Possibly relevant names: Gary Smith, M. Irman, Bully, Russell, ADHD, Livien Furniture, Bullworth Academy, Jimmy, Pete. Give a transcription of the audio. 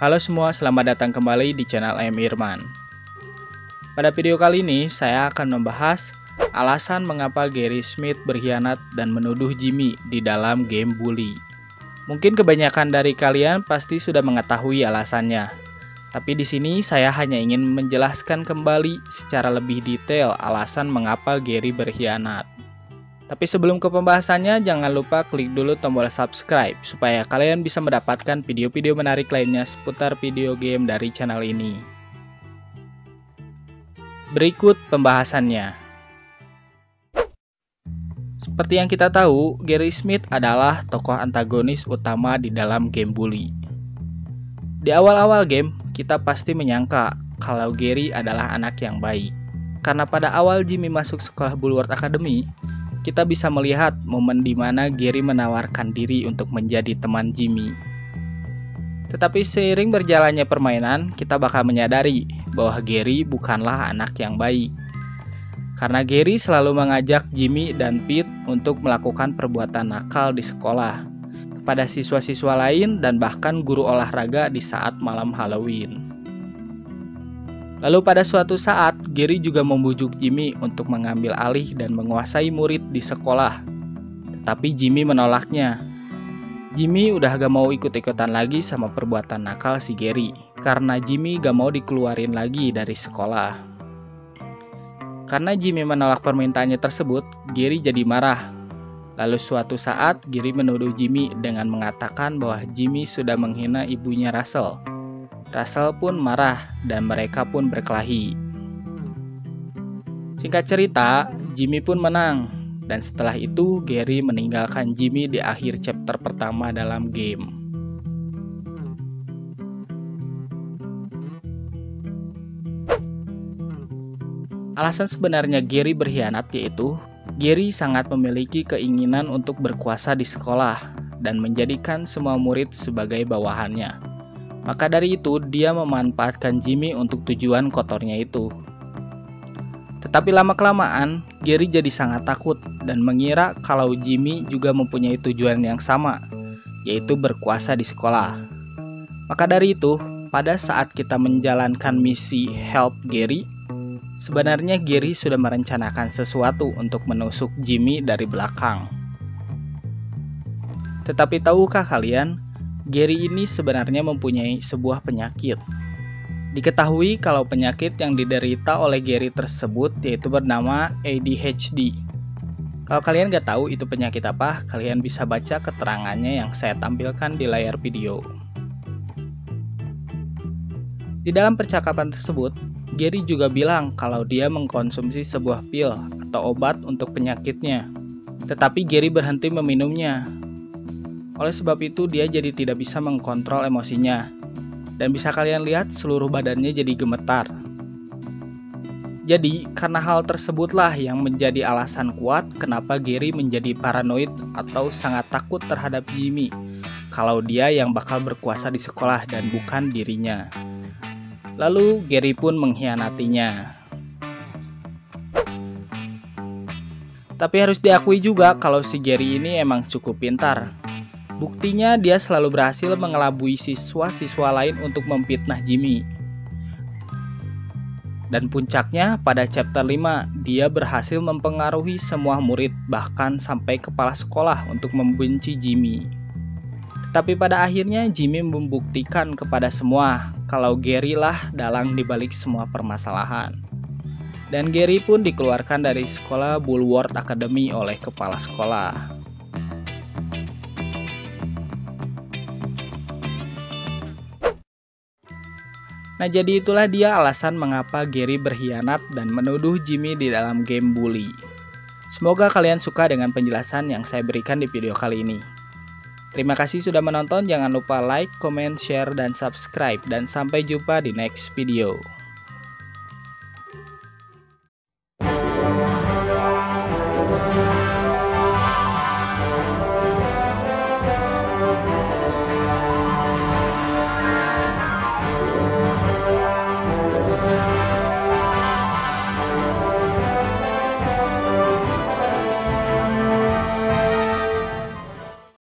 Halo semua, selamat datang kembali di channel M. Irman. Pada video kali ini, saya akan membahas alasan mengapa Gary Smith berkhianat dan menuduh Jimmy di dalam game Bully. Mungkin kebanyakan dari kalian pasti sudah mengetahui alasannya. Tapi di sini saya hanya ingin menjelaskan kembali secara lebih detail alasan mengapa Gary berkhianat. Tapi sebelum ke pembahasannya, jangan lupa klik dulu tombol subscribe supaya kalian bisa mendapatkan video-video menarik lainnya seputar video game dari channel ini. Berikut pembahasannya. Seperti yang kita tahu, Gary Smith adalah tokoh antagonis utama di dalam game Bully. Di awal-awal game, kita pasti menyangka kalau Gary adalah anak yang baik. Karena pada awal Jimmy masuk sekolah Bullworth Academy, kita bisa melihat momen di mana Gary menawarkan diri untuk menjadi teman Jimmy. Tetapi seiring berjalannya permainan, kita bakal menyadari bahwa Gary bukanlah anak yang baik. Karena Gary selalu mengajak Jimmy dan Pete untuk melakukan perbuatan nakal di sekolah, kepada siswa-siswa lain dan bahkan guru olahraga di saat malam Halloween. Lalu pada suatu saat, Gary juga membujuk Jimmy untuk mengambil alih dan menguasai murid di sekolah. Tetapi Jimmy menolaknya. Jimmy udah gak mau ikut-ikutan lagi sama perbuatan nakal si Gary, karena Jimmy gak mau dikeluarin lagi dari sekolah. Karena Jimmy menolak permintaannya tersebut, Gary jadi marah. Lalu suatu saat, Gary menuduh Jimmy dengan mengatakan bahwa Jimmy sudah menghina ibunya Russell. Russell pun marah dan mereka pun berkelahi. Singkat cerita, Jimmy pun menang dan setelah itu Gary meninggalkan Jimmy di akhir chapter pertama dalam game. Alasan sebenarnya Gary berkhianat yaitu Gary sangat memiliki keinginan untuk berkuasa di sekolah dan menjadikan semua murid sebagai bawahannya. Maka dari itu, dia memanfaatkan Jimmy untuk tujuan kotornya itu. Tetapi lama-kelamaan, Gary jadi sangat takut dan mengira kalau Jimmy juga mempunyai tujuan yang sama, yaitu berkuasa di sekolah. Maka dari itu, pada saat kita menjalankan misi Help Gary, sebenarnya Gary sudah merencanakan sesuatu untuk menusuk Jimmy dari belakang. Tetapi tahukah kalian? Gary ini sebenarnya mempunyai sebuah penyakit. Diketahui kalau penyakit yang diderita oleh Gary tersebut yaitu bernama ADHD. Kalau kalian gak tahu itu penyakit apa, kalian bisa baca keterangannya yang saya tampilkan di layar video. Di dalam percakapan tersebut, Gary juga bilang kalau dia mengkonsumsi sebuah pil atau obat untuk penyakitnya. Tetapi Gary berhenti meminumnya. Oleh sebab itu, dia jadi tidak bisa mengkontrol emosinya. Dan bisa kalian lihat seluruh badannya jadi gemetar. Jadi, karena hal tersebutlah yang menjadi alasan kuat kenapa Gary menjadi paranoid atau sangat takut terhadap Jimmy. Kalau dia yang bakal berkuasa di sekolah dan bukan dirinya. Lalu, Gary pun mengkhianatinya. Tapi harus diakui juga kalau si Gary ini emang cukup pintar. Buktinya dia selalu berhasil mengelabui siswa-siswa lain untuk memfitnah Jimmy. Dan puncaknya pada chapter 5, dia berhasil mempengaruhi semua murid bahkan sampai kepala sekolah untuk membenci Jimmy. Tetapi pada akhirnya Jimmy membuktikan kepada semua kalau Gary lah dalang dibalik semua permasalahan. Dan Gary pun dikeluarkan dari sekolah Bullworth Academy oleh kepala sekolah. Nah, jadi itulah dia alasan mengapa Gary berkhianat dan menuduh Jimmy di dalam game Bully. Semoga kalian suka dengan penjelasan yang saya berikan di video kali ini. Terima kasih sudah menonton, jangan lupa like, comment, share, dan subscribe. Dan sampai jumpa di next video.